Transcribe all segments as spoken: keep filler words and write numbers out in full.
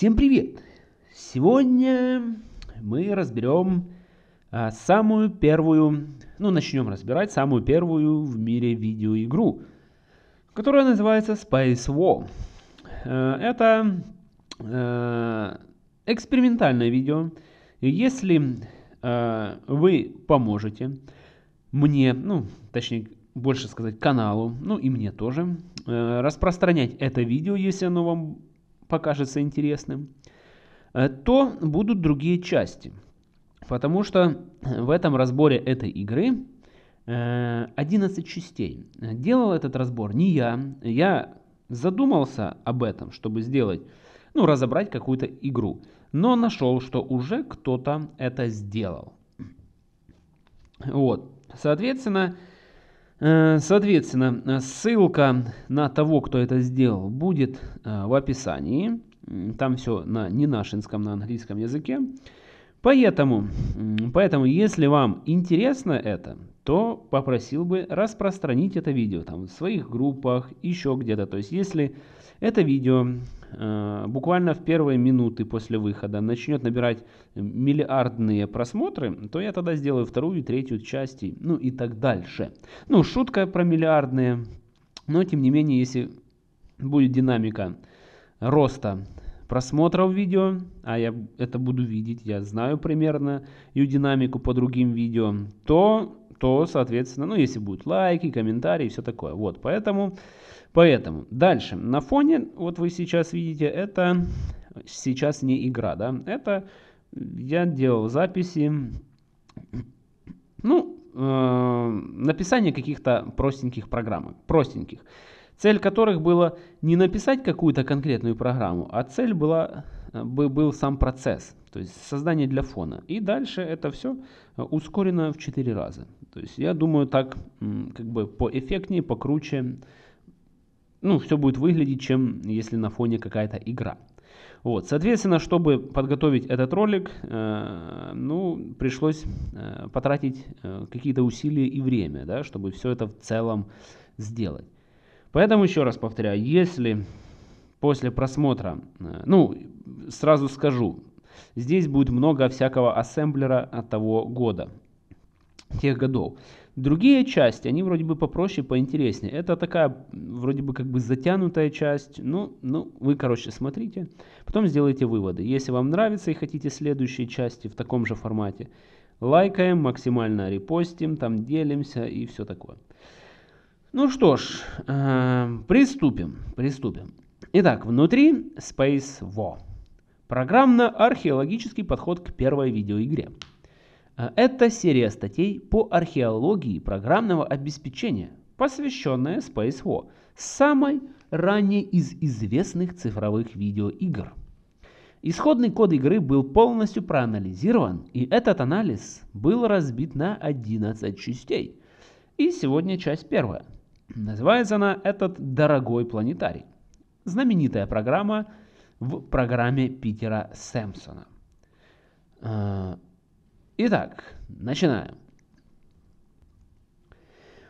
Всем привет! Сегодня мы разберем а, самую первую, ну начнем разбирать самую первую в мире видеоигру, которая называется Spacewar. А, это а, экспериментальное видео. Если а, вы поможете мне, ну точнее больше сказать каналу, ну и мне тоже, а, распространять это видео, если оно вам покажется интересным, то будут другие части, потому что в этом разборе этой игры одиннадцать частей. Делал этот разбор не я, я задумался об этом, чтобы сделать, ну, разобрать какую-то игру, но нашел, что уже кто-то это сделал. Вот, соответственно, соответственно, ссылка на того, кто это сделал, будет в описании. Там все на не нашинском, на английском языке. Поэтому, поэтому, если вам интересно это, то попросил бы распространить это видео там, в своих группах, еще где-то. То есть, если это видео э, буквально в первые минуты после выхода начнет набирать миллиардные просмотры, то я тогда сделаю вторую, третью части, ну и так дальше. Ну, шутка про миллиардные, но тем не менее, если будет динамика роста просмотров видео, а я это буду видеть, я знаю примерно ее динамику по другим видео, то, то соответственно, ну если будут лайки, комментарии, все такое. Вот, поэтому, поэтому. Дальше, на фоне, вот вы сейчас видите, это сейчас не игра, да, это я делал записи, ну, э, написание каких-то простеньких программок, простеньких. Цель которых была не написать какую-то конкретную программу, а цель была, был сам процесс, то есть создание для фона. И дальше это все ускорено в четыре раза. То есть я думаю, так как бы поэффектнее, покруче, ну, все будет выглядеть, чем если на фоне какая-то игра. Вот, соответственно, чтобы подготовить этот ролик, э, ну, пришлось э, потратить э, какие-то усилия и время, да, чтобы все это в целом сделать. Поэтому еще раз повторяю, если после просмотра, ну, сразу скажу, здесь будет много всякого ассемблера от того года, тех годов. Другие части, они вроде бы попроще, поинтереснее. Это такая вроде бы как бы затянутая часть, ну, ну вы, короче, смотрите, потом сделайте выводы. Если вам нравится и хотите следующие части в таком же формате, лайкаем, максимально репостим, там делимся и все такое. Ну что ж, э, приступим, приступим. Итак, внутри Spacewar. Программно-археологический подход к первой видеоигре. Это серия статей по археологии программного обеспечения, посвященная Spacewar, самой ранней из известных цифровых видеоигр. Исходный код игры был полностью проанализирован, и этот анализ был разбит на одиннадцать частей. И сегодня часть первая. Называется она «Этот дорогой планетарий». Знаменитая программа в программе Питера Самсона. Итак, начинаем.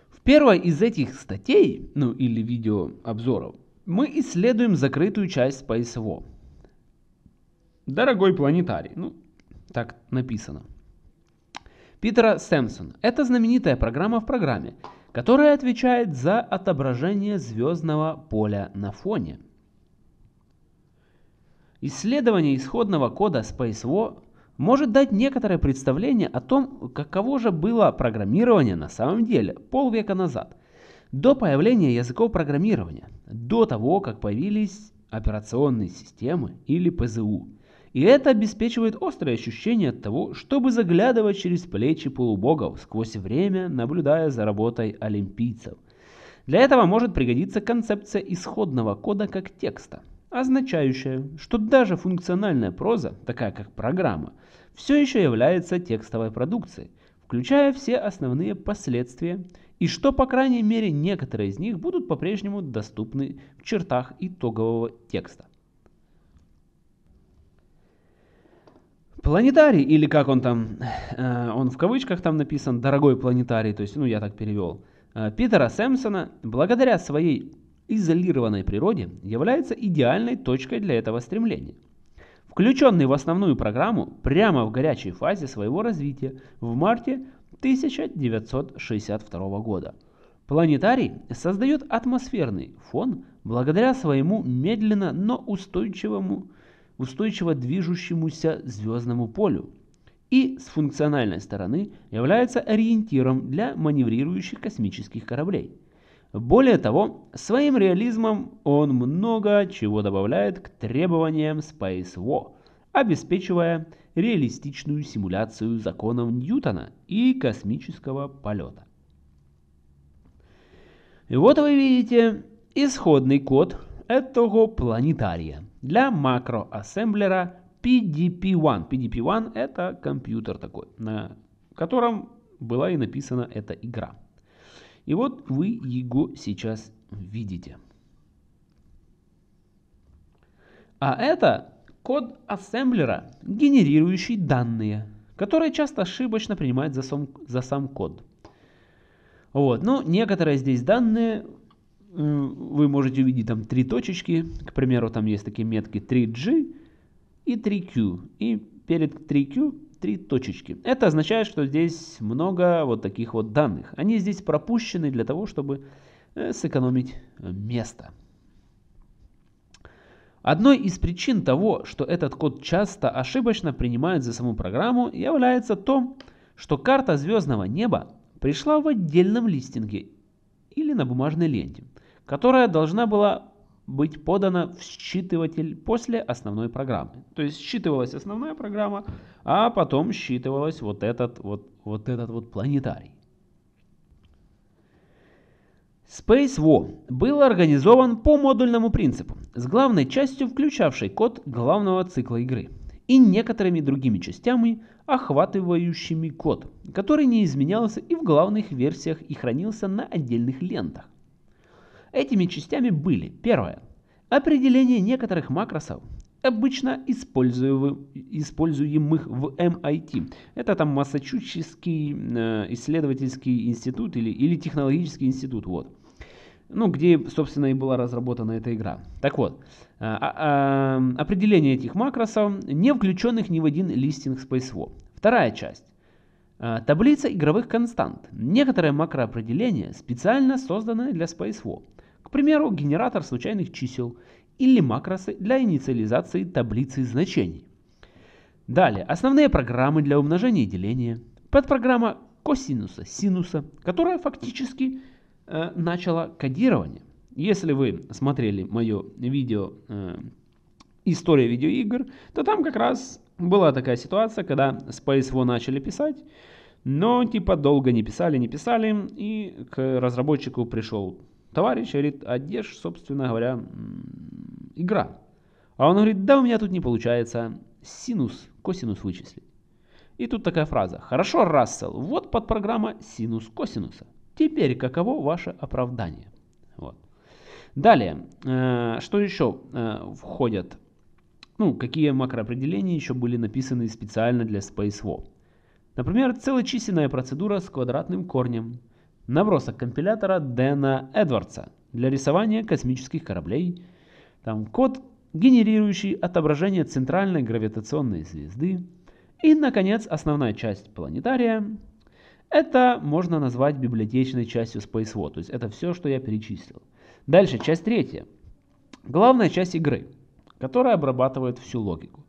В первой из этих статей, ну или видеообзоров, мы исследуем закрытую часть Spacewar. Дорогой планетарий. Ну, так написано. Питера Самсона. Это знаменитая программа в программе, которая отвечает за отображение звездного поля на фоне. Исследование исходного кода Spacewar может дать некоторое представление о том, каково же было программирование на самом деле полвека назад, до появления языков программирования, до того, как появились операционные системы или ПЗУ. И это обеспечивает острое ощущение от того, чтобы заглядывать через плечи полубогов, сквозь время наблюдая за работой олимпийцев. Для этого может пригодиться концепция исходного кода как текста, означающая, что даже функциональная проза, такая как программа, все еще является текстовой продукцией, включая все основные последствия, и что, по крайней мере, некоторые из них будут по-прежнему доступны в чертах итогового текста. Планетарий, или как он там, э, он в кавычках там написан, дорогой планетарий, то есть, ну, я так перевел, э, Питера Самсона, благодаря своей изолированной природе, является идеальной точкой для этого стремления. включенный в основную программу прямо в горячей фазе своего развития в марте тысяча девятьсот шестьдесят второго года. Планетарий создает атмосферный фон благодаря своему медленно, но устойчивому, устойчиво движущемуся звездному полю и с функциональной стороны является ориентиром для маневрирующих космических кораблей. Более того, своим реализмом он много чего добавляет к требованиям Spacewar, обеспечивая реалистичную симуляцию законов Ньютона и космического полета. И вот вы видите исходный код этого планетария для макроассемблера пи ди пи один. пи ди пи один — это компьютер такой, на котором была и написана эта игра. И вот вы его сейчас видите. А это код ассемблера, генерирующий данные, которые часто ошибочно принимают за сам, за сам код. Вот, ну, некоторые здесь данные вы можете увидеть, там три точечки, к примеру, там есть такие метки три джи и три кью, и перед три кью три точечки. Это означает, что здесь много вот таких вот данных. Они здесь пропущены для того, чтобы сэкономить место. Одной из причин того, что этот код часто ошибочно принимают за саму программу, является то, что карта звездного неба пришла в отдельном листинге или на бумажной ленте, которая должна была быть подана в считыватель после основной программы. То есть считывалась основная программа, а потом считывалась вот этот вот, вот этот вот планетарий. Spacewar был организован по модульному принципу, с главной частью, включавшей код главного цикла игры, и некоторыми другими частями, охватывающими код, который не изменялся и в главных версиях, и хранился на отдельных лентах. Этими частями были: первое, определение некоторых макросов, обычно используемых в эм ай ти. Это там Массачусетский исследовательский институт или, или технологический институт, вот. Ну, где, собственно, и была разработана эта игра. Так вот, определение этих макросов, не включенных ни в один листинг Spacewar. Вторая часть. Таблица игровых констант. Некоторые макроопределения, специально созданные для Spacewar. К примеру, генератор случайных чисел или макросы для инициализации таблицы значений. Далее, основные программы для умножения и деления. Подпрограмма косинуса, синуса, которая фактически э, начала кодирование. Если вы смотрели мое видео э, «История видеоигр», то там как раз была такая ситуация, когда Spacewar начали писать, но типа долго не писали, не писали, и к разработчику пришел товарищ, говорит: а где ж, собственно говоря, игра? А он говорит: да у меня тут не получается синус, косинус вычислить. И тут такая фраза: хорошо, Рассел, вот подпрограмма синус косинуса. Теперь каково ваше оправдание? Вот. Далее, что еще входит? Ну, какие макроопределения еще были написаны специально для Spacewar? Например, целочисленная процедура с квадратным корнем. Набросок компилятора Дэна Эдвардса для рисования космических кораблей. Там код, генерирующий отображение центральной гравитационной звезды. И, наконец, основная часть планетария. Это можно назвать библиотечной частью Spacewar. То есть это все, что я перечислил. Дальше, часть третья. Главная часть игры, которая обрабатывает всю логику.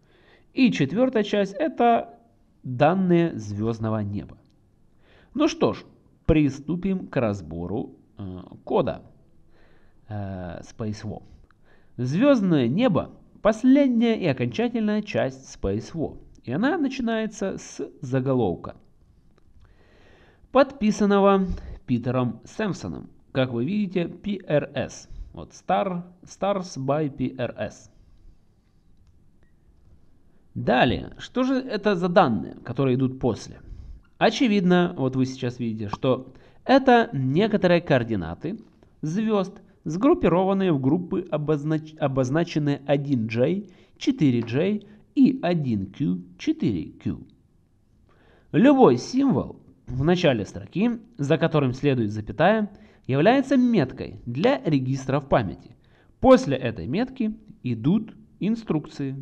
И четвертая часть — это данные звездного неба. Ну что ж, приступим к разбору э, кода э, Spacewar. Звездное небо — последняя и окончательная часть Spacewar. И она начинается с заголовка, подписанного Питером Самсоном. Как вы видите, пи ар эс. Вот star, Stars by пи ар эс. Далее, что же это за данные, которые идут после? Очевидно, вот вы сейчас видите, что это некоторые координаты звезд, сгруппированные в группы, обознач... обозначенные один джей, четыре джей и один кью, четыре кью. Любой символ в начале строки, за которым следует запятая, является меткой для регистра в памяти. После этой метки идут инструкции.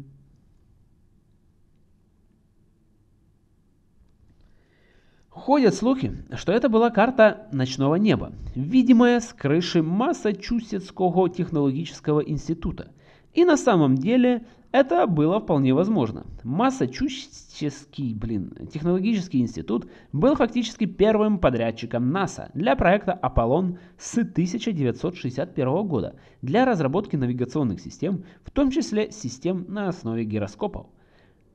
Ходят слухи, что это была карта ночного неба, видимая с крыши Массачусетского технологического института. И на самом деле это было вполне возможно. Массачусетский, блин, технологический институт был фактически первым подрядчиком НАСА для проекта «Аполлон» с тысяча девятьсот шестьдесят первого года для разработки навигационных систем, в том числе систем на основе гироскопов.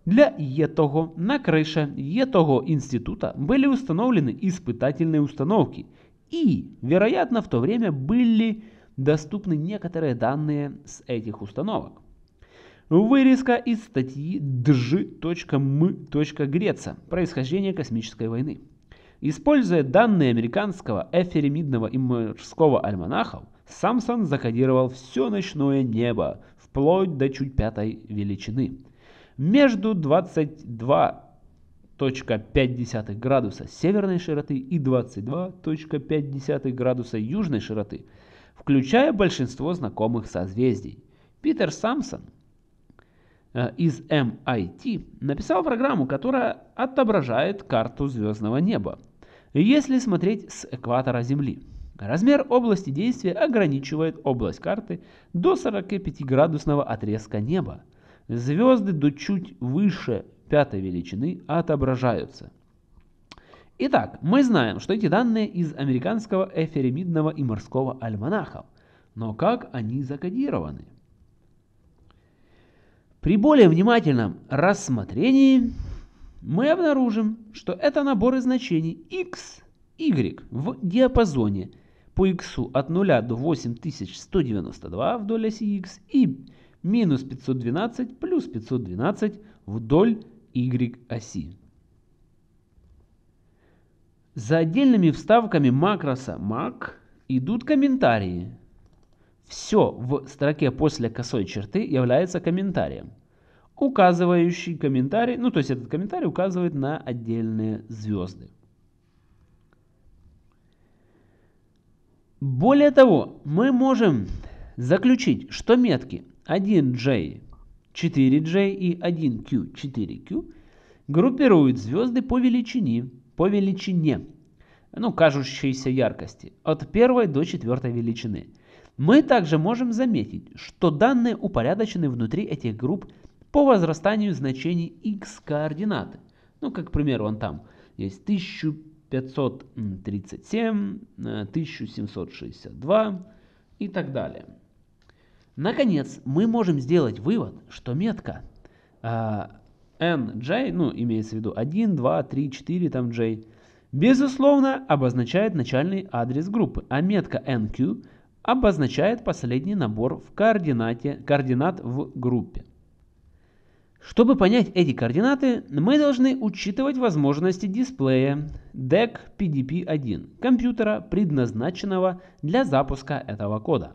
Для этого на крыше этого института были установлены испытательные установки и, вероятно, в то время были доступны некоторые данные с этих установок. Вырезка из статьи Дж М Греца «Происхождение космической войны». Используя данные американского эфемеридного и морского альманахов, Самсон закодировал все ночное небо вплоть до чуть пятой величины. Между двадцать два и пять десятых градуса северной широты и двадцать два и пять десятых градуса южной широты, включая большинство знакомых созвездий. Питер Самсон из эм ай ти написал программу, которая отображает карту звездного неба, если смотреть с экватора Земли. Размер области действия ограничивает область карты до сорокапятиградусного отрезка неба. Звезды до чуть выше пятой величины отображаются. Итак, мы знаем, что эти данные из американского эфемеридного и морского альманахов, но как они закодированы? При более внимательном рассмотрении мы обнаружим, что это наборы значений x, y в диапазоне по x от нуля до восемь тысяч сто девяносто два вдоль оси x и минус пятьсот двенадцать плюс пятьсот двенадцать вдоль y оси. За отдельными вставками макроса mac идут комментарии. Все в строке после косой черты является комментарием. Указывающий комментарий, ну то есть этот комментарий указывает на отдельные звезды. Более того, мы можем заключить, что метки один джей, четыре джей и один кью, четыре кью группируют звезды по величине, по величине, ну, кажущейся яркости, от первой до четвертой величины. Мы также можем заметить, что данные упорядочены внутри этих групп по возрастанию значений x координаты. Ну, как, к примеру, вон там есть тысяча пятьсот тридцать семь, тысяча семьсот шестьдесят два и так далее. Наконец, мы можем сделать вывод, что метка э, эн джей, ну, имеется в виду один, два, три, четыре, там J, безусловно, обозначает начальный адрес группы, а метка эн кью обозначает последний набор в координате, координат в группе. Чтобы понять эти координаты, мы должны учитывать возможности дисплея дек пи ди пи один, компьютера, предназначенного для запуска этого кода.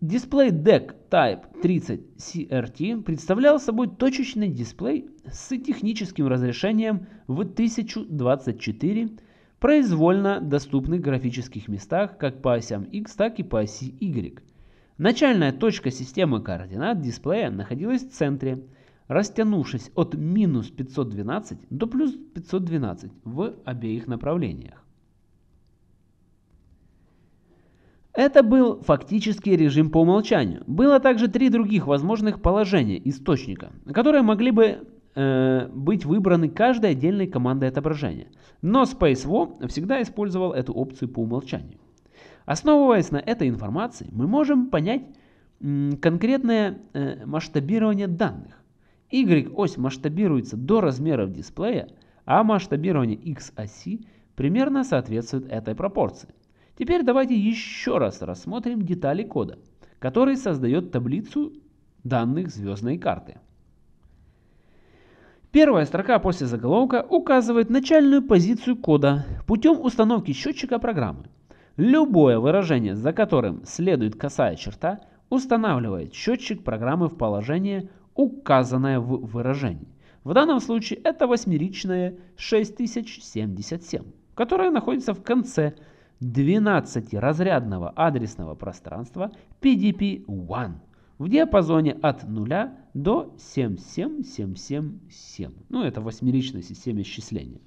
Дисплей дек Type тридцать си эр ти представлял собой точечный дисплей с техническим разрешением в тысячу двадцать четыре произвольно доступных графических местах как по осям X, так и по оси Y. Начальная точка системы координат дисплея находилась в центре, растянувшись от минус пятьсот двенадцать до плюс пятьсот двенадцать в обеих направлениях. Это был фактически режим по умолчанию. Было также три других возможных положения источника, которые могли бы э, быть выбраны каждой отдельной командой отображения. Но Spacewar всегда использовал эту опцию по умолчанию. Основываясь на этой информации, мы можем понять м, конкретное э, масштабирование данных. Y-ось масштабируется до размеров дисплея, а масштабирование X-оси примерно соответствует этой пропорции. Теперь давайте еще раз рассмотрим детали кода, который создает таблицу данных звездной карты. Первая строка после заголовка указывает начальную позицию кода путем установки счетчика программы. Любое выражение, за которым следует косая черта, устанавливает счетчик программы в положение, указанное в выражении. В данном случае это восьмеричное шесть тысяч семьдесят семь, которое находится в конце двенадцатиразрядного адресного пространства пи ди пи один в диапазоне от нуля до семь семь семь семь семь. Ну, это восьмеричная система исчисления.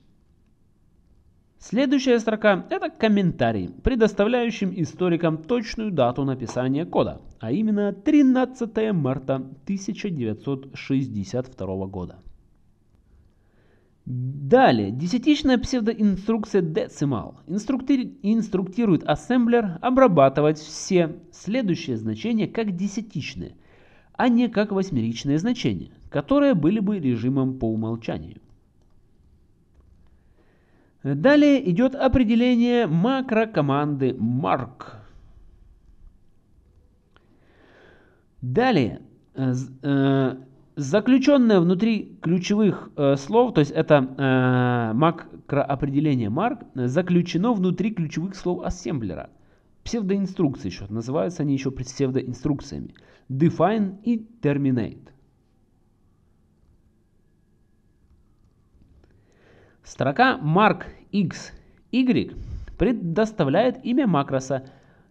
Следующая строка – это комментарий, предоставляющим историкам точную дату написания кода, а именно тринадцатое марта тысяча девятьсот шестьдесят второго года. Далее, десятичная псевдоинструкция Decimal инструкти... инструктирует ассемблер обрабатывать все следующие значения как десятичные, а не как восьмеричные значения, которые были бы режимом по умолчанию. Далее идет определение макрокоманды mark. Далее, э, заключенное внутри ключевых э, слов, то есть это э, макроопределение mark, заключено внутри ключевых слов ассемблера. Псевдоинструкции еще, называются они еще псевдоинструкциями. Define и terminate. Строка markxy предоставляет имя макроса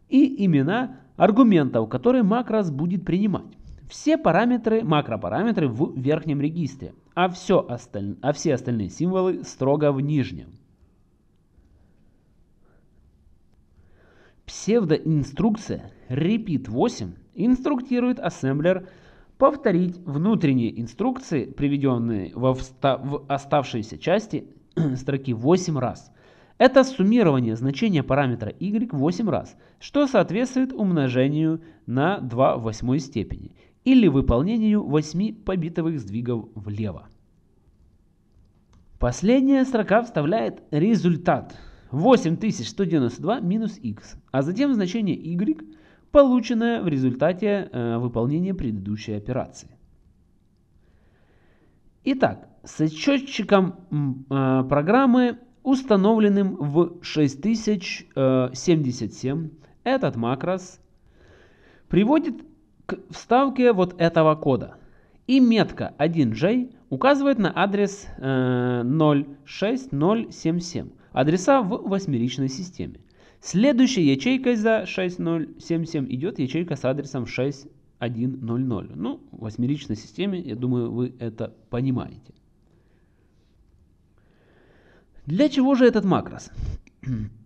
и имена аргументов, которые макрос будет принимать. Все параметры, макропараметры в верхнем регистре, а все, осталь... а все остальные символы строго в нижнем. Псевдоинструкция repeat восемь инструктирует ассемблер повторить внутренние инструкции, приведенные во вста... в оставшейся части строки восемь раз. Это суммирование значения параметра y восемь раз, что соответствует умножению на две в восьмой степени или выполнению восьми побитовых сдвигов влево. Последняя строка вставляет результат восемь тысяч сто девяносто два минус x, а затем значение y, полученное в результате э, выполнения предыдущей операции. Итак, с счетчиком э, программы, установленным в шесть тысяч семьдесят семь, этот макрос приводит к вставке вот этого кода. И метка один джей указывает на адрес ноль шесть ноль семь семь, адреса в восьмеричной системе. Следующей ячейкой за шесть тысяч семьсот семьдесят семь идет ячейка с адресом шесть тысяч сто. Ну, в восьмеричной системе, я думаю, вы это понимаете. Для чего же этот макрос?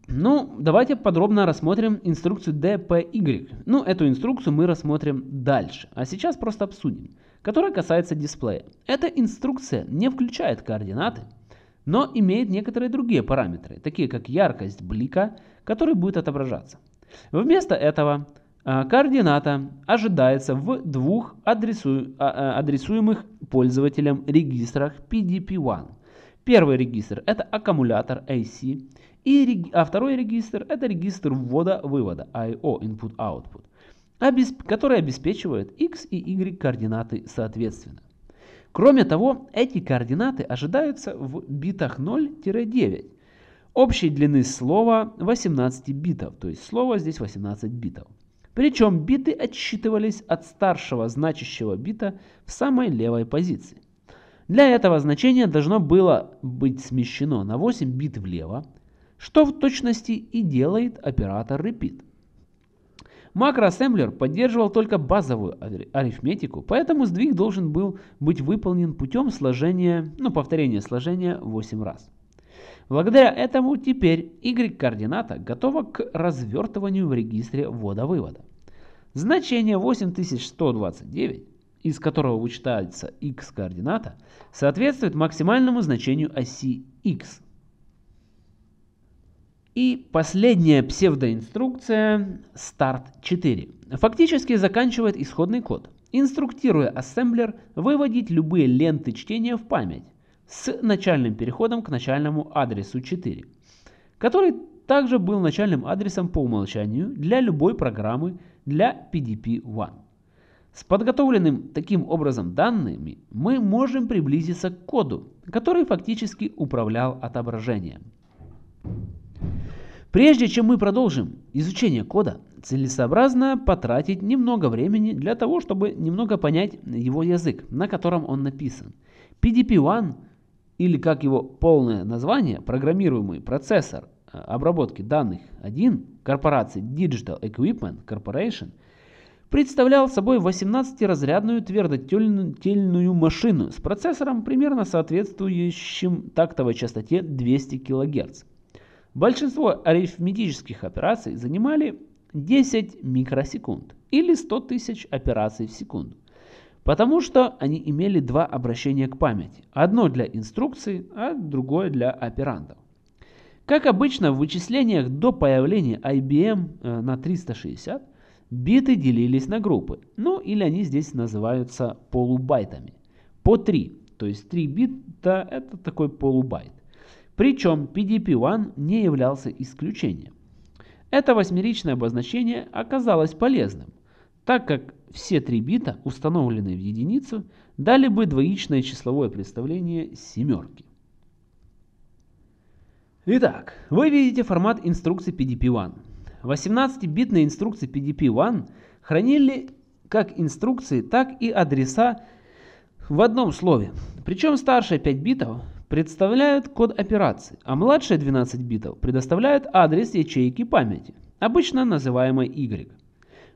Ну, давайте подробно рассмотрим инструкцию ди пи уай. Ну, эту инструкцию мы рассмотрим дальше, а сейчас просто обсудим, которая касается дисплея. Эта инструкция не включает координаты, но имеет некоторые другие параметры, такие как яркость блика, который будет отображаться. Вместо этого координата ожидается в двух адресу... адресуемых пользователям регистрах пи ди пи один. Первый регистр – это аккумулятор эй си, и реги... а второй регистр – это регистр ввода-вывода, ай о, input-output, обесп... который обеспечивает x и y координаты соответственно. Кроме того, эти координаты ожидаются в битах ноль — девять, общей длины слова восемнадцать битов, то есть слово здесь восемнадцать битов. Причем биты отсчитывались от старшего значащего бита в самой левой позиции. Для этого значение должно было быть смещено на восемь бит влево, что в точности и делает оператор repeat. Макроассемблер поддерживал только базовую арифметику, поэтому сдвиг должен был быть выполнен путем сложения, ну, повторения сложения восемь раз. Благодаря этому теперь y-координата готова к развертыванию в регистре ввода-вывода. Значение восемь тысяч сто двадцать девять, из которого вычитается x-координата, соответствует максимальному значению оси x. И последняя псевдоинструкция старт четыре фактически заканчивает исходный код, инструктируя ассемблер выводить любые ленты чтения в память с начальным переходом к начальному адресу четыре, который также был начальным адресом по умолчанию для любой программы для пи ди пи один. С подготовленным таким образом данными мы можем приблизиться к коду, который фактически управлял отображением. Прежде чем мы продолжим изучение кода, целесообразно потратить немного времени для того, чтобы немного понять его язык, на котором он написан. пи ди пи один, или как его полное название, программируемый процессор обработки данных один корпорации Digital Equipment Corporation, представлял собой восемнадцатиразрядную твердотельную машину с процессором, примерно соответствующим тактовой частоте двести килогерц. Большинство арифметических операций занимали десять микросекунд или сто тысяч операций в секунду, потому что они имели два обращения к памяти, одно для инструкций, а другое для операндов. Как обычно в вычислениях до появления ай би эм на триста шестьдесят биты делились на группы, ну или они здесь называются полубайтами, по три, то есть три бита это такой полубайт. Причем пи ди пи один не являлся исключением. Это восьмеричное обозначение оказалось полезным, так как все три бита, установленные в единицу, дали бы двоичное числовое представление семерки. Итак, вы видите формат инструкции пи ди пи один. восемнадцатибитные инструкции пи ди пи один хранили как инструкции, так и адреса в одном слове. Причем старшие пять битов представляют код операции, а младшие двенадцать битов предоставляют адрес ячейки памяти, обычно называемой Y.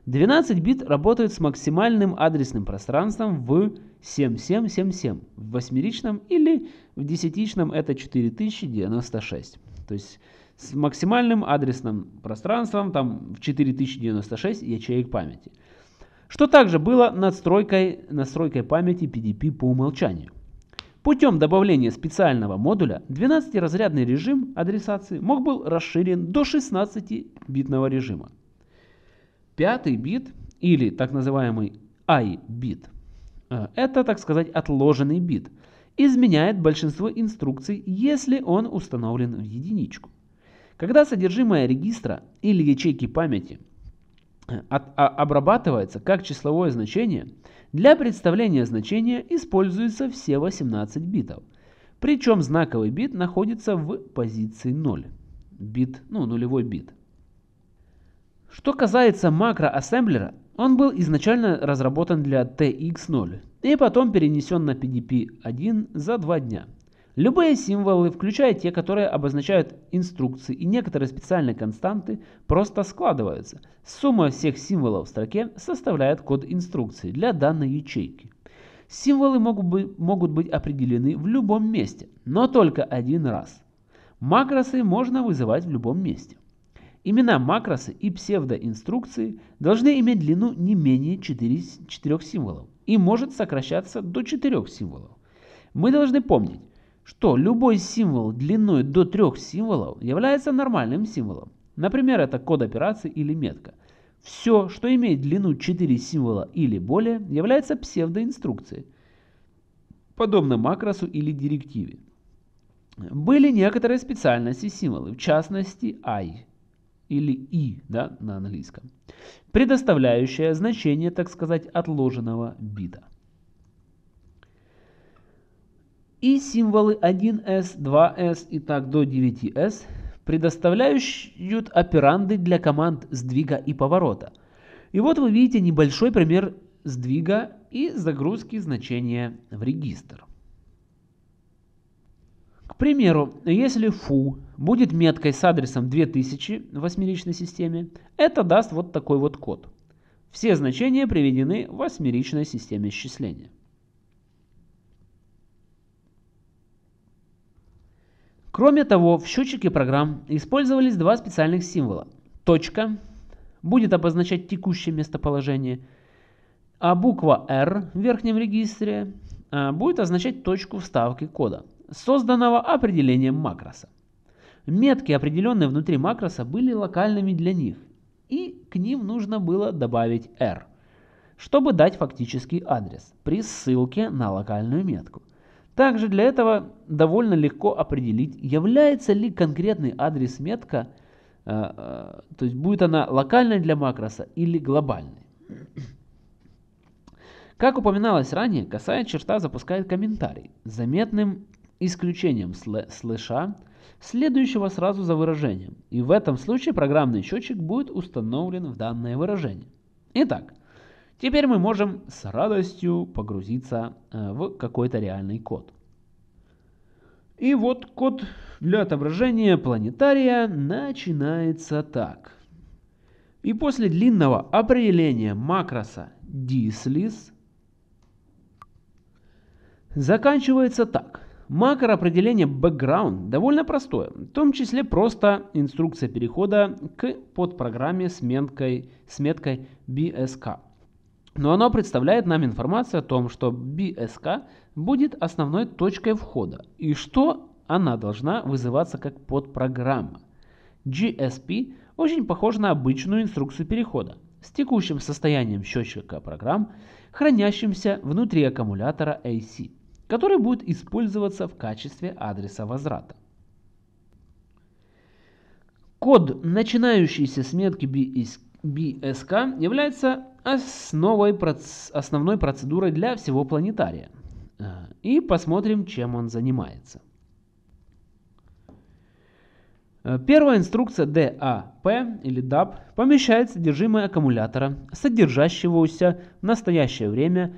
двенадцать бит работают с максимальным адресным пространством в семь тысяч семьсот семьдесят семь в восьмеричном или в десятичном это четыре тысячи девяносто шесть. То есть с максимальным адресным пространством там в четыре тысячи девяносто шесть ячеек памяти. Что также было надстройкой, настройкой памяти пи ди пи по умолчанию. Путем добавления специального модуля двенадцатиразрядный режим адресации мог был расширен до шестнадцатибитного режима. Пятый бит, или так называемый I-бит, это, так сказать, отложенный бит, изменяет большинство инструкций, если он установлен в единичку. Когда содержимое регистра или ячейки памяти обрабатывается как числовое значение, для представления значения используются все восемнадцать битов. Причем знаковый бит находится в позиции ноль. Бит, ну, нулевой бит. Что касается макроассемблера, он был изначально разработан для ти икс ноль и потом перенесен на пи ди пи один за два дня. Любые символы, включая те, которые обозначают инструкции и некоторые специальные константы, просто складываются. Сумма всех символов в строке составляет код инструкции для данной ячейки. Символы могут быть, могут быть определены в любом месте, но только один раз. Макросы можно вызывать в любом месте. Имена макросы и псевдоинструкции должны иметь длину не менее четырёх символов и может сокращаться до четырёх символов. Мы должны помнить, что любой символ длиной до трёх символов является нормальным символом. Например, это код операции или метка. Все, что имеет длину четыре символа или более, является псевдоинструкцией, подобно макросу или директиве. Были некоторые специальности символы, в частности I. Или и, да, на английском, предоставляющее значение, так сказать, отложенного бита. И символы один эс, два эс и так до девяти эс предоставляют операнды для команд сдвига и поворота. И вот вы видите небольшой пример сдвига и загрузки значения в регистр. К примеру, если фу будет меткой с адресом две тысячи в восьмеричной системе, это даст вот такой вот код. Все значения приведены в восьмеричной системе счисления. Кроме того, в счетчике программ использовались два специальных символа. Точка будет обозначать текущее местоположение, а буква R в верхнем регистре будет означать точку вставки кода, созданного определением макроса. Метки, определенные внутри макроса, были локальными для них, и к ним нужно было добавить R, чтобы дать фактический адрес при ссылке на локальную метку. Также для этого довольно легко определить, является ли конкретный адрес метка, то есть будет она локальной для макроса или глобальной. Как упоминалось ранее, косая черта запускает комментарий с заметным исключением слэша, следующего сразу за выражением, и в этом случае программный счетчик будет установлен в данное выражение. Итак, теперь мы можем с радостью погрузиться в какой-то реальный код. И вот код для отображения планетария начинается так. И после длинного определения макроса dislys заканчивается так. Макроопределение background довольно простое, в том числе просто инструкция перехода к подпрограмме с меткой, с меткой би эс кей. Но оно представляет нам информацию о том, что би эс кей будет основной точкой входа и что она должна вызываться как подпрограмма. джи эс пи очень похож на обычную инструкцию перехода с текущим состоянием счетчика программ, хранящимся внутри аккумулятора эй си, который будет использоваться в качестве адреса возврата. Код, начинающийся с метки би эс кей, является основой, основной процедурой для всего планетария. И посмотрим, чем он занимается. Первая инструкция ди эй пи или ди эй пи помещает содержимое аккумулятора, содержащегося в настоящее время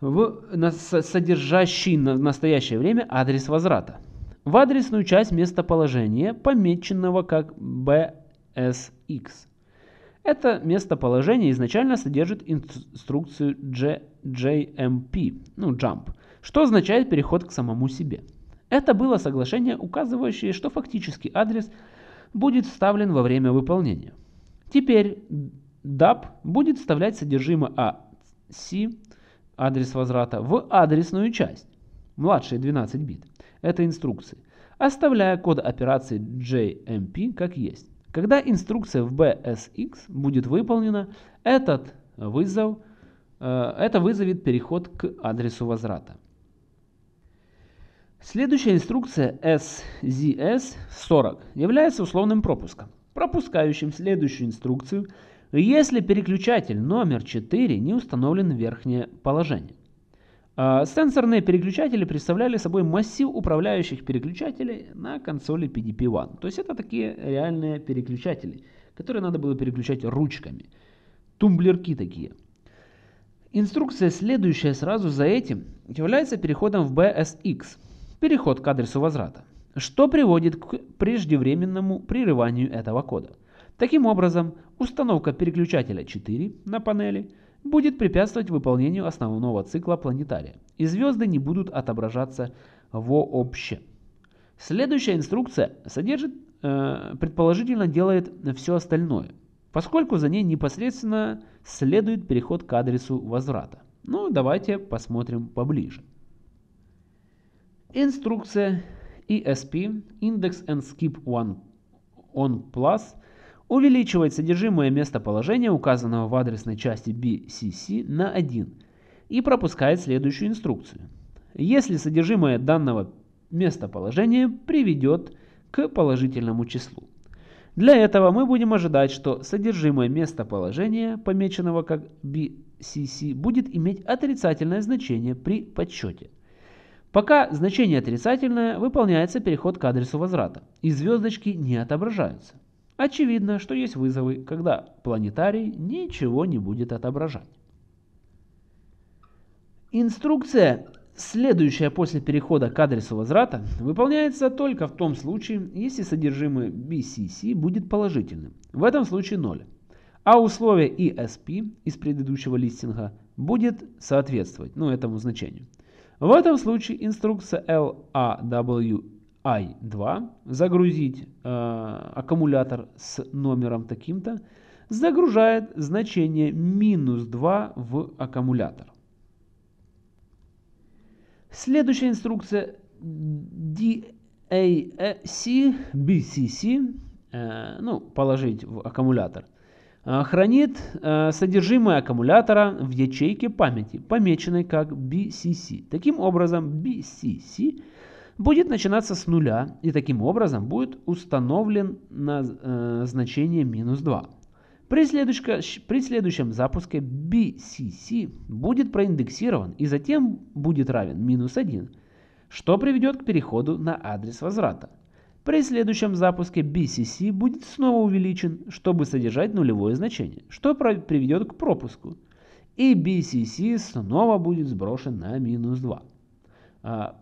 в содержащий в настоящее время адрес возврата, в адресную часть местоположения, помеченного как би эс икс. Это местоположение изначально содержит инструкцию джей эм пи, ну, jump, что означает переход к самому себе. Это было соглашение, указывающее, что фактический адрес будет вставлен во время выполнения. Теперь ди эй пи будет вставлять содержимое эй си, адрес возврата, в адресную часть, младшие двенадцать бит этой инструкции, оставляя код операции джей эм пи как есть. Когда инструкция в би эс икс будет выполнена, этот вызов, э, это вызовет переход к адресу возврата. Следующая инструкция эс зет эс сорок является условным пропуском, пропускающим следующую инструкцию, если переключатель номер четыре не установлен в верхнее положение. Сенсорные переключатели представляли собой массив управляющих переключателей на консоли пи ди пи один. То есть это такие реальные переключатели, которые надо было переключать ручками. Тумблерки такие. Инструкция, следующая сразу за этим, является переходом в би эс икс. Переход к адресу возврата, что приводит к преждевременному прерыванию этого кода. Таким образом, установка переключателя четыре на панели будет препятствовать выполнению основного цикла планетария, и звезды не будут отображаться вообще. Следующая инструкция содержит, э, предположительно делает все остальное, поскольку за ней непосредственно следует переход к адресу возврата. Ну, давайте посмотрим поближе. Инструкция и эс пи Index and Skip One On Plus увеличивает содержимое местоположения, указанного в адресной части би си си, на один и пропускает следующую инструкцию. Если содержимое данного местоположения приведет к положительному числу. Для этого мы будем ожидать, что содержимое местоположения, помеченного как би си си, будет иметь отрицательное значение при подсчете. Пока значение отрицательное, выполняется переход к адресу возврата, и звездочки не отображаются. Очевидно, что есть вызовы, когда планетарий ничего не будет отображать. Инструкция, следующая после перехода к адресу возврата, выполняется только в том случае, если содержимое би си си будет положительным, в этом случае ноль, а условие и эс пи из предыдущего листинга будет соответствовать, ну, этому значению. В этом случае инструкция эл эй дабл ю ай два загрузить э, аккумулятор с номером таким-то загружает значение минус два в аккумулятор. Следующая инструкция ди эй си би си си, э, ну, положить в аккумулятор, э, хранит э, содержимое аккумулятора в ячейке памяти, помеченной как би си си. Таким образом, би си си будет начинаться с нуля, и таким образом будет установлен на э, значение минус два. При, при следующем запуске би си си будет проиндексирован и затем будет равен минус один, что приведет к переходу на адрес возврата. При следующем запуске би си си будет снова увеличен, чтобы содержать нулевое значение, что приведет к пропуску. И би си си снова будет сброшен на минус два.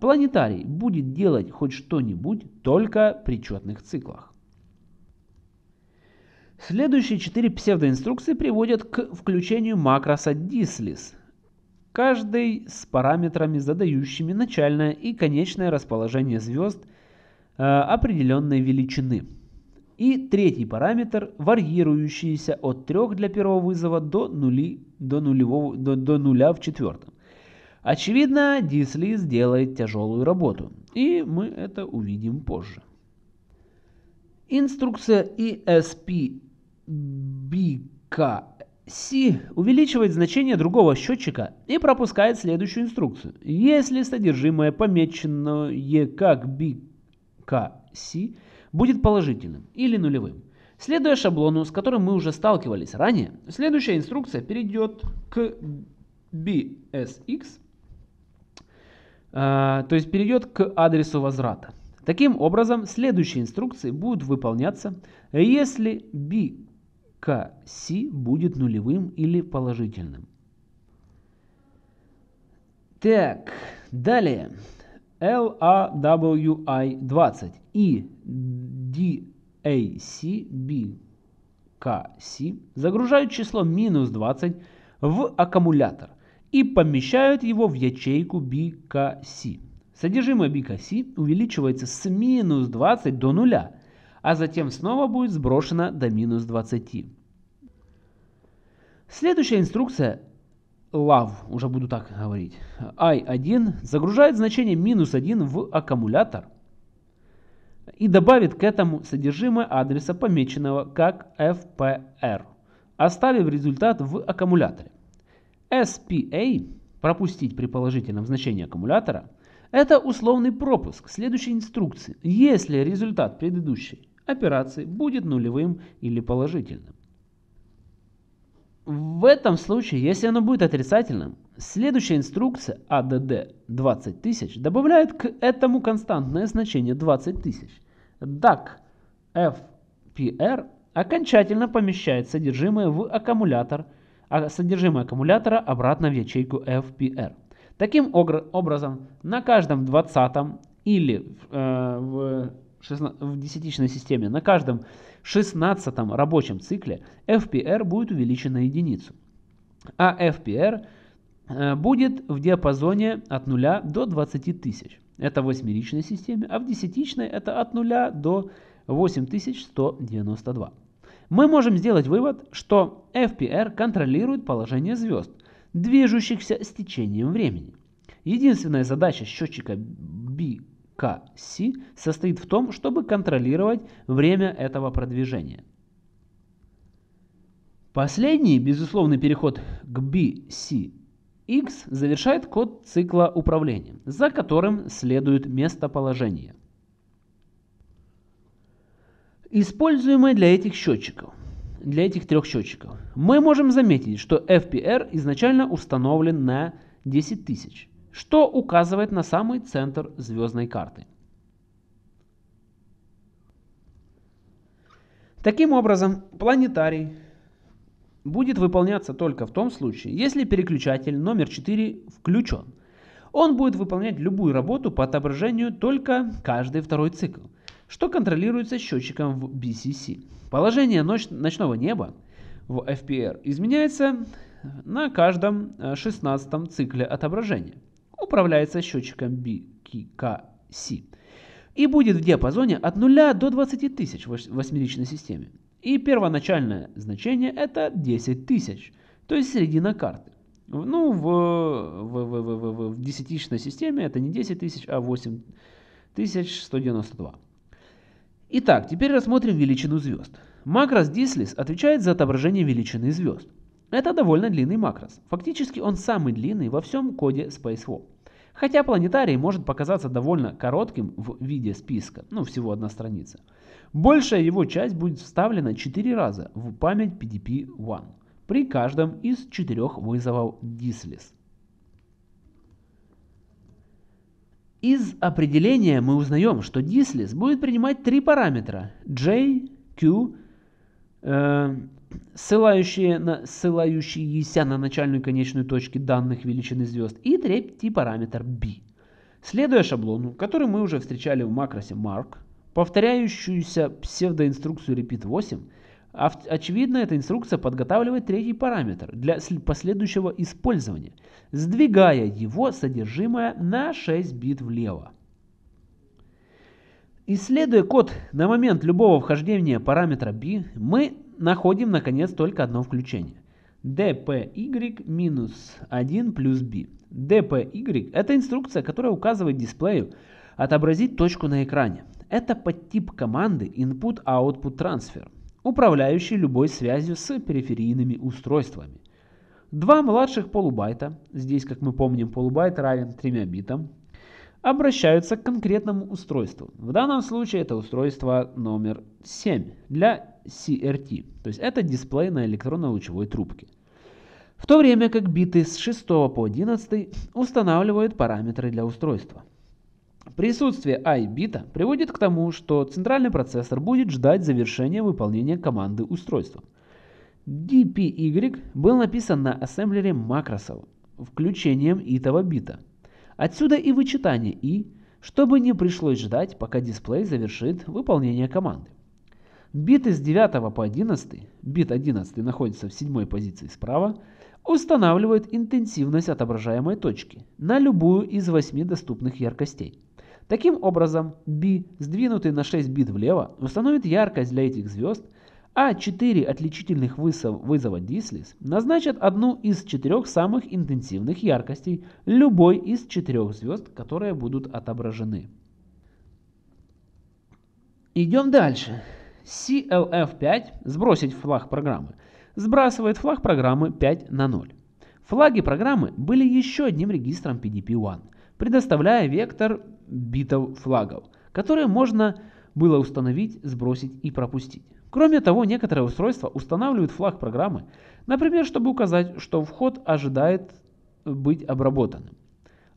Планетарий будет делать хоть что-нибудь только при четных циклах. Следующие четыре псевдоинструкции приводят к включению макроса Dislys, каждый с параметрами, задающими начальное и конечное расположение звезд э, определенной величины. И третий параметр, варьирующийся от трёх для первого вызова до, нули, до, нулевого, до, до нуля в четвертом. Очевидно, Dislys делает тяжелую работу, и мы это увидим позже. Инструкция и эс пи би ка си увеличивает значение другого счетчика и пропускает следующую инструкцию. Если содержимое, помеченное как би ка си, будет положительным или нулевым, следуя шаблону, с которым мы уже сталкивались ранее, следующая инструкция перейдет к би эс икс, то есть перейдет к адресу возврата. Таким образом, следующие инструкции будут выполняться, если би ка си будет нулевым или положительным. Так, далее. эл эй дабл ю ай двадцать и ди эй си би ка си загружают число минус двадцать в аккумулятор и помещают его в ячейку би ка си. Содержимое би ка си увеличивается с минус двадцати до нуля, а затем снова будет сброшено до минус двадцати. Следующая инструкция лав, уже буду так говорить, ай один загружает значение минус один в аккумулятор и добавит к этому содержимое адреса, помеченного как эф пи эр, оставив результат в аккумуляторе. эс пи эй пропустить при положительном значении аккумулятора — это условный пропуск следующей инструкции, если результат предыдущей операции будет нулевым или положительным. В этом случае, если оно будет отрицательным, следующая инструкция эй ди ди двадцать тысяч добавляет к этому константное значение двадцать тысяч. ди и си эф пи эр окончательно помещает содержимое в аккумулятор, а содержимое аккумулятора обратно в ячейку эф пи эр. Таким образом, на каждом двадцатом или э, в, в десятичной системе, на каждом шестнадцатом рабочем цикле эф пи эр будет увеличен на единицу, а эф пи эр э, будет в диапазоне от нуля до двадцати тысяч. Это в восьмеричной системе, а в десятичной это от нуля до восьми тысяч ста девяноста двух. Мы можем сделать вывод, что эф пи эр контролирует положение звезд, движущихся с течением времени. Единственная задача счетчика би ка си состоит в том, чтобы контролировать время этого продвижения. Последний безусловный переход к би си икс завершает код цикла управления, за которым следует местоположение, используемое для этих счетчиков. Для этих трех счетчиков мы можем заметить, что эф пи эр изначально установлен на десять тысяч, что указывает на самый центр звездной карты. Таким образом, планетарий будет выполняться только в том случае, если переключатель номер четыре включен. Он будет выполнять любую работу по отображению только каждый второй цикл, что контролируется счетчиком в би си си. Положение ноч- ночного неба в эф пи эр изменяется на каждом шестнадцатом цикле отображения, управляется счетчиком би ка си и будет в диапазоне от нуля до двадцати тысяч в восьмеричной системе. И первоначальное значение это десять тысяч, то есть середина карты. Ну, в, в, в, в, в, в десятичной системе это не десять тысяч, а восемь тысяч сто девяносто два. Итак, теперь рассмотрим величину звезд. Макрос Dislys отвечает за отображение величины звезд. Это довольно длинный макрос. Фактически он самый длинный во всем коде Spacewar. Хотя планетарий может показаться довольно коротким в виде списка, ну всего одна страница. Большая его часть будет вставлена четыре раза в память пи ди пи один при каждом из четырех вызовов Dislys. Из определения мы узнаем, что Dislys будет принимать три параметра J, Q, э, ссылающие на, ссылающиеся на начальную и конечную точки данных величины звезд, и третий параметр B. Следуя шаблону, который мы уже встречали в макросе Mark, повторяющуюся псевдоинструкцию Repeat восемь, Очевидно, эта инструкция подготавливает третий параметр для последующего использования, сдвигая его содержимое на шесть бит влево. Исследуя код на момент любого вхождения параметра b, мы находим, наконец, только одно включение. dpy-один плюс b. dpy – это инструкция, которая указывает дисплею отобразить точку на экране. Это подтип команды input-output transfer, управляющий любой связью с периферийными устройствами. Два младших полубайта, здесь, как мы помним, полубайт равен трем битам, обращаются к конкретному устройству. В данном случае это устройство номер семь для си эр ти, то есть это дисплей на электронно-лучевой трубке. В то время как биты с шестого по одиннадцатый устанавливают параметры для устройства. Присутствие i-бита приводит к тому, что центральный процессор будет ждать завершения выполнения команды устройства. dpy был написан на ассемблере макросов включением итого бита. Отсюда и вычитание i, чтобы не пришлось ждать, пока дисплей завершит выполнение команды. Биты с девятого по одиннадцатый, бит одиннадцатый находится в седьмой позиции справа, устанавливает интенсивность отображаемой точки на любую из восьми доступных яркостей. Таким образом, B, сдвинутый на шесть бит влево, установит яркость для этих звезд, а четыре отличительных вызова дислис назначат одну из четырех самых интенсивных яркостей любой из четырех звезд, которые будут отображены. Идем дальше. си эл эф пять сбросить флаг программы. Сбрасывает флаг программы пять на ноль. Флаги программы были еще одним регистром пи ди пи один, предоставляя вектор битов флагов, которые можно было установить, сбросить и пропустить. Кроме того, некоторые устройства устанавливают флаг программы, например, чтобы указать, что вход ожидает быть обработанным.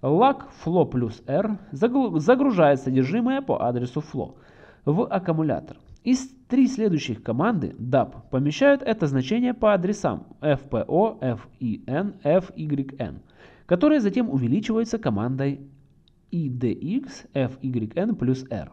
Лаг flow плюс R загружает содержимое по адресу flow в аккумулятор. Из три следующих команды даб помещают это значение по адресам fpo, fin, fyn, которые затем увеличиваются командой idx, fyn плюс r.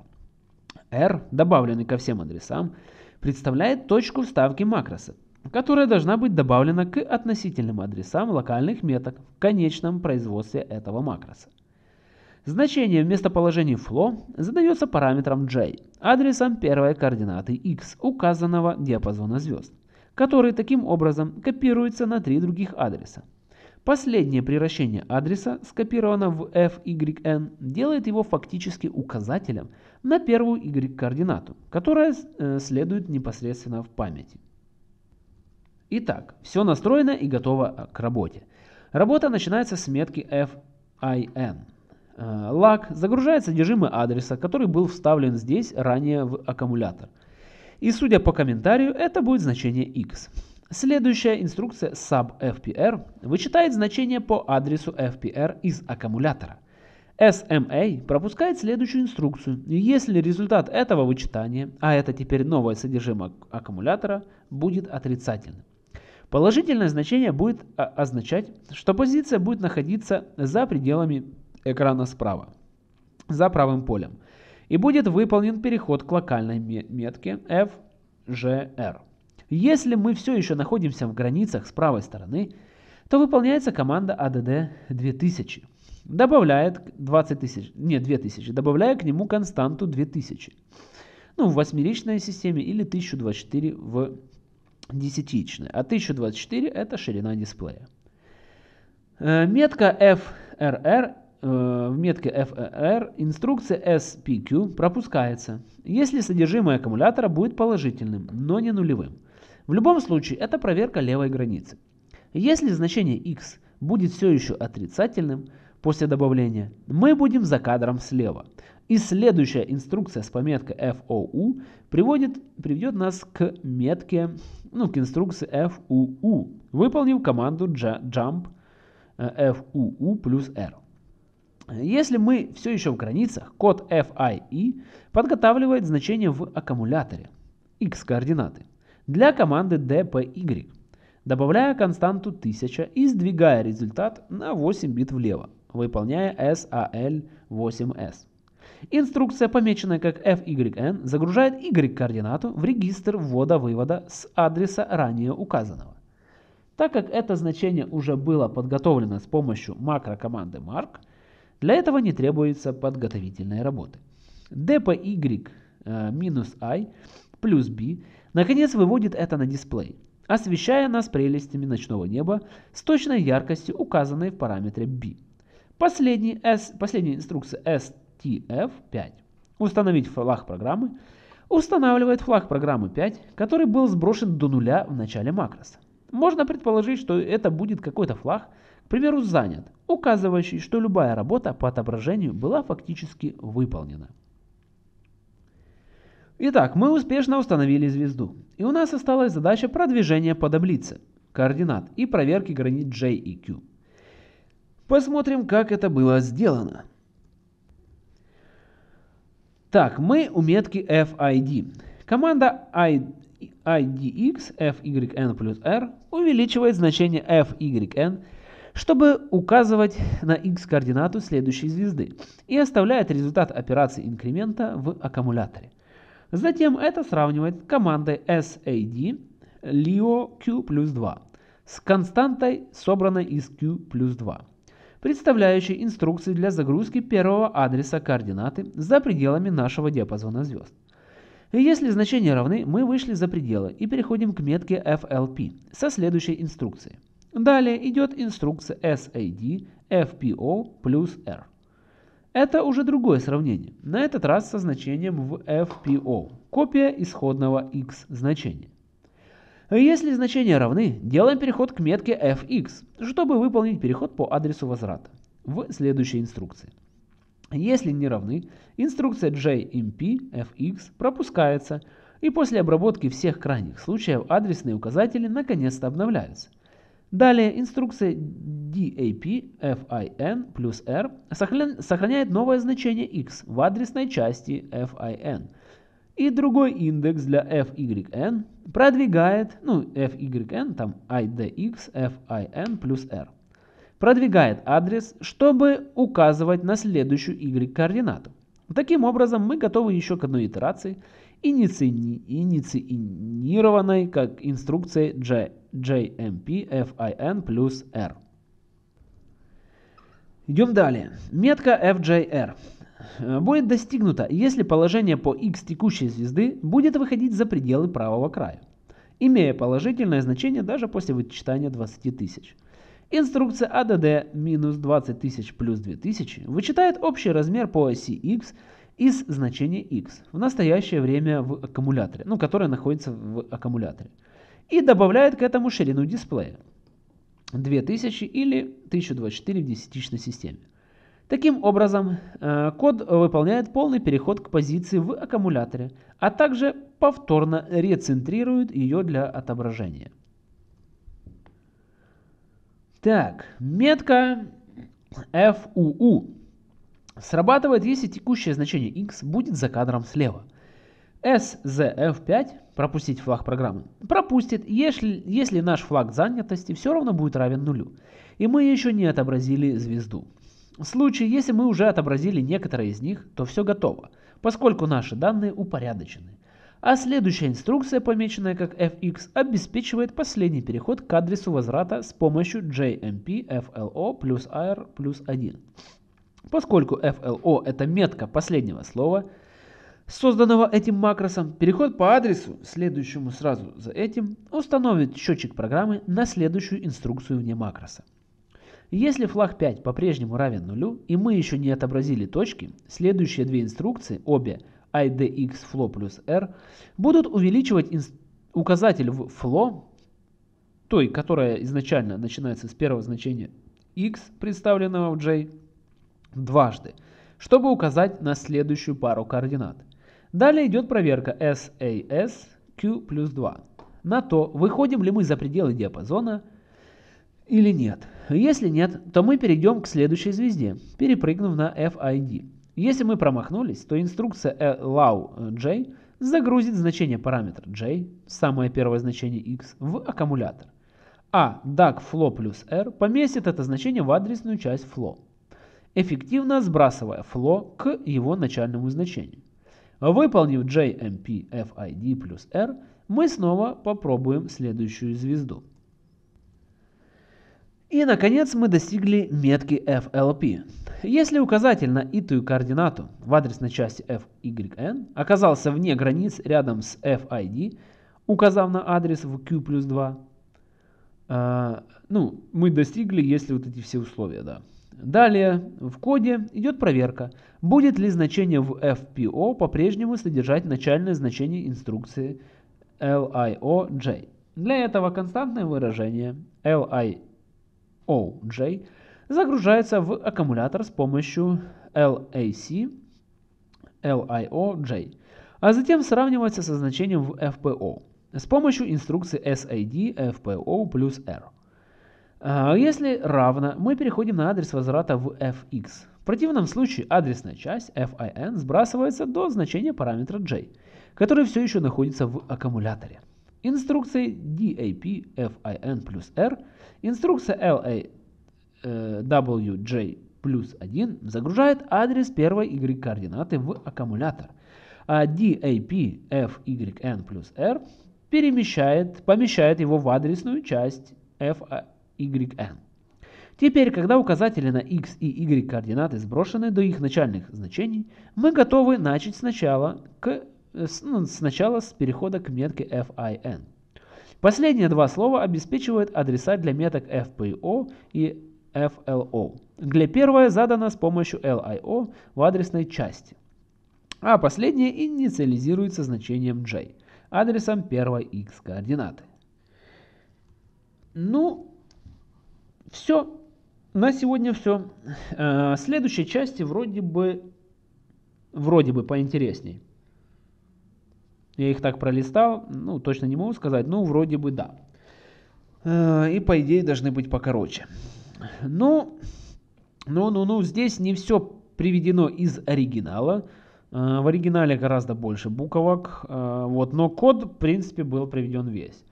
r, добавленный ко всем адресам, представляет точку вставки макроса, которая должна быть добавлена к относительным адресам локальных меток в конечном производстве этого макроса. Значение в местоположении flow задается параметром j, адресом первой координаты x, указанного диапазона звезд, который таким образом копируется на три других адреса. Последнее превращение адреса, скопировано в fyn, делает его фактически указателем на первую y-координату, которая следует непосредственно в памяти. Итак, все настроено и готово к работе. Работа начинается с метки fin. Лаг загружает содержимое адреса, который был вставлен здесь ранее в аккумулятор. И судя по комментарию, это будет значение x. Следующая инструкция subfpr вычитает значение по адресу fpr из аккумулятора. sma пропускает следующую инструкцию. Если результат этого вычитания, а это теперь новое содержимое аккумулятора, будет отрицательным. Положительное значение будет означать, что позиция будет находиться за пределами экрана справа, за правым полем, и будет выполнен переход к локальной метке fgr. Если мы все еще находимся в границах с правой стороны, то выполняется команда add две тысячи, добавляет двадцать тысяч, не две тысячи, добавляя к нему константу две тысячи, ну, в восьмеричной системе, или тысячу двадцать четыре в десятичной, а тысяча двадцать четыре это ширина дисплея. Метка frr. В метке frr инструкция spq пропускается, если содержимое аккумулятора будет положительным, но не нулевым. В любом случае, это проверка левой границы. Если значение x будет все еще отрицательным после добавления, мы будем за кадром слева. И следующая инструкция с пометкой fou приводит, приведет нас к метке, ну, к инструкции fuu, выполнив команду jump fuu плюс r. Если мы все еще в границах, код fie подготавливает значение в аккумуляторе x-координаты для команды dpy, добавляя константу тысяча и сдвигая результат на восемь бит влево, выполняя sal восемь эс. Инструкция, помеченная как эф игрек эн, загружает Y-координату в регистр ввода-вывода с адреса ранее указанного. Так как это значение уже было подготовлено с помощью макрокоманды mark, для этого не требуется подготовительной работы. ди пи игрек минус ай плюс B наконец выводит это на дисплей, освещая нас прелестями ночного неба с точной яркостью, указанной в параметре B. Последний S, последняя инструкция эс ти эф пять. Установить флаг программы. Устанавливает флаг программы пять, который был сброшен до нуля в начале макроса. Можно предположить, что это будет какой-то флаг, к примеру, занят, указывающий, что любая работа по отображению была фактически выполнена. Итак, мы успешно установили звезду, и у нас осталась задача продвижения по таблице координат и проверки границ J и Q. Посмотрим, как это было сделано. Так, мы у метки эф ай ди. Команда idx эф игрек эн плюс R увеличивает значение эф игрек эн, чтобы указывать на x-координату следующей звезды, и оставляет результат операции инкремента в аккумуляторе. Затем это сравнивает с командой sad leo q плюс два с константой, собранной из q плюс два, представляющей инструкции для загрузки первого адреса координаты за пределами нашего диапазона звезд. И если значения равны, мы вышли за пределы и переходим к метке эф эл пи со следующей инструкцией. Далее идет инструкция sad fpo плюс r. Это уже другое сравнение, на этот раз со значением в эф пи о, копия исходного x значения. Если значения равны, делаем переход к метке fx, чтобы выполнить переход по адресу возврата в следующей инструкции. Если не равны, инструкция jmp fx пропускается, и после обработки всех крайних случаев адресные указатели наконец-то обновляются. Далее инструкция dap fin плюс r сохраняет новое значение x в адресной части fin. И другой индекс для fyn продвигает, ну fyn там idx fin плюс r, продвигает адрес, чтобы указывать на следующую y-координату. Таким образом, мы готовы еще к одной итерации, инициированной как инструкция J, jmp fin плюс r. Идем далее. Метка fjr будет достигнута, если положение по x текущей звезды будет выходить за пределы правого края, имея положительное значение даже после вычитания двадцати тысяч. Инструкция add минус двадцать тысяч плюс две тысячи вычитает общий размер по оси x из значения x в настоящее время в аккумуляторе, ну, которое находится в аккумуляторе, и добавляет к этому ширину дисплея две тысячи или тысяча двадцать четыре в десятичной системе. Таким образом, код выполняет полный переход к позиции в аккумуляторе, а также повторно рецентрирует ее для отображения. Так, метка эф ю ю срабатывает, если текущее значение x будет за кадром слева. эс зет эф пять пропустить флаг программы пропустит, если, если наш флаг занятости все равно будет равен нулю, и мы еще не отобразили звезду. В случае, если мы уже отобразили некоторые из них, то все готово, поскольку наши данные упорядочены. А следующая инструкция, помеченная как fx, обеспечивает последний переход к адресу возврата с помощью jmp flo плюс r плюс один. Поскольку flo это метка последнего слова, созданного этим макросом, переход по адресу, следующему сразу за этим, установит счетчик программы на следующую инструкцию вне макроса. Если флаг пять по-прежнему равен нулю, и мы еще не отобразили точки, следующие две инструкции, обе idx flow плюс r, будут увеличивать указатель в flow, той, которая изначально начинается с первого значения x, представленного в j, дважды, чтобы указать на следующую пару координат. Далее идет проверка sasq плюс два на то, выходим ли мы за пределы диапазона или нет. Если нет, то мы перейдем к следующей звезде, перепрыгнув на fid. Если мы промахнулись, то инструкция allow j загрузит значение параметра j, самое первое значение x, в аккумулятор, а ди и си flow плюс r поместит это значение в адресную часть flow. эффективно сбрасывая фло к его начальному значению. Выполнив джей эм пи эф ай ди плюс R, мы снова попробуем следующую звезду. И, наконец, мы достигли метки эф эл пи. Если указатель на итую координату в адресной части эф игрек эн оказался вне границ рядом с эф ай ди, указав на адрес в Q плюс два, э, ну, мы достигли, если вот эти все условия, да. Далее в коде идет проверка, будет ли значение в эф пи о по-прежнему содержать начальное значение инструкции лиож. Для этого константное выражение лиож загружается в аккумулятор с помощью лэк лиож, а затем сравнивается со значением в эф пи о с помощью инструкции sad fpo плюс r. Если равно, мы переходим на адрес возврата в fx. В противном случае адресная часть fin сбрасывается до значения параметра j, который все еще находится в аккумуляторе. Инструкция dap fin плюс r, инструкция lawj плюс один загружает адрес первой y-координаты в аккумулятор, а dap fyn плюс r перемещает, помещает его в адресную часть fin. yn. Теперь, когда указатели на x и y координаты сброшены до их начальных значений, мы готовы начать сначала, к, ну, сначала с перехода к метке fin. Последние два слова обеспечивают адреса для меток fpo и flo. Для первой задано с помощью lio в адресной части, а последнее инициализируется значением j, адресом первой x координаты. Ну, все. На сегодня все. Э, следующей части вроде бы, вроде бы поинтересней. Я их так пролистал, ну точно не могу сказать, но вроде бы да. Э, и по идее должны быть покороче. Но, ну, ну, ну, здесь не все приведено из оригинала. Э, в оригинале гораздо больше буквок, э, вот, но код в принципе был приведен весь.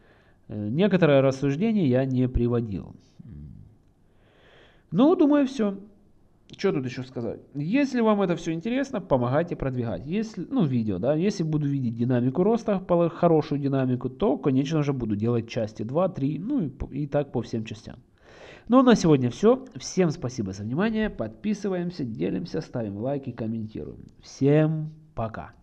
Э, некоторые рассуждения я не приводил. Ну, думаю, все. Что тут еще сказать? Если вам это все интересно, помогайте продвигать. Если, ну, видео, да. Если буду видеть динамику роста, хорошую динамику, то, конечно же, буду делать части два, три, ну, и, и так по всем частям. Ну, на сегодня все. Всем спасибо за внимание. Подписываемся, делимся, ставим лайки, комментируем. Всем пока.